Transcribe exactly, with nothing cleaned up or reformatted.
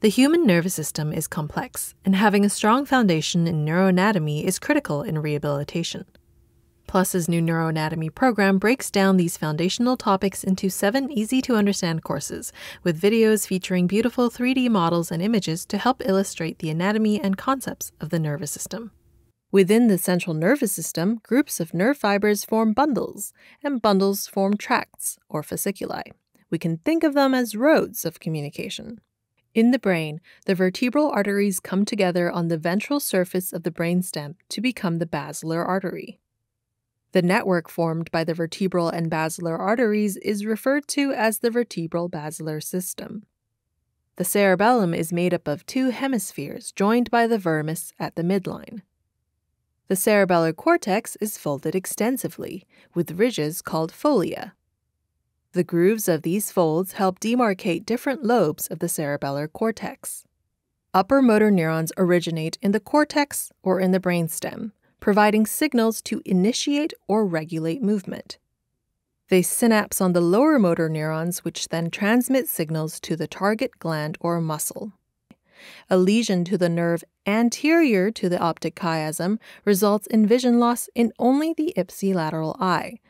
The human nervous system is complex, and having a strong foundation in neuroanatomy is critical in rehabilitation. Plus's new neuroanatomy program breaks down these foundational topics into seven easy-to-understand courses, with videos featuring beautiful three D models and images to help illustrate the anatomy and concepts of the nervous system. Within the central nervous system, groups of nerve fibers form bundles, and bundles form tracts, or fasciculi. We can think of them as roads of communication. In the brain, the vertebral arteries come together on the ventral surface of the brainstem to become the basilar artery. The network formed by the vertebral and basilar arteries is referred to as the vertebral basilar system. The cerebellum is made up of two hemispheres joined by the vermis at the midline. The cerebellar cortex is folded extensively, with ridges called folia. The grooves of these folds help demarcate different lobes of the cerebellar cortex. Upper motor neurons originate in the cortex or in the brainstem, providing signals to initiate or regulate movement. They synapse on the lower motor neurons, which then transmit signals to the target gland or muscle. A lesion to the nerve anterior to the optic chiasm results in vision loss in only the ipsilateral eye,